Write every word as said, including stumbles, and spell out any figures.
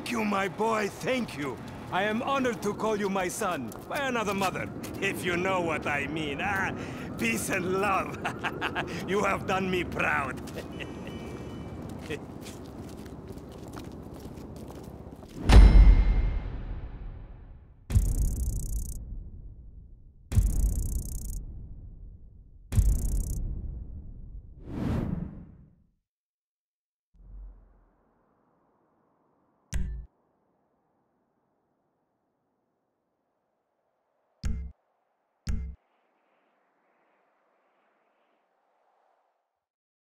Thank you, my boy, thank you. I am honored to call you my son, by another mother, if you know what I mean. Ah, peace and love. You have done me proud.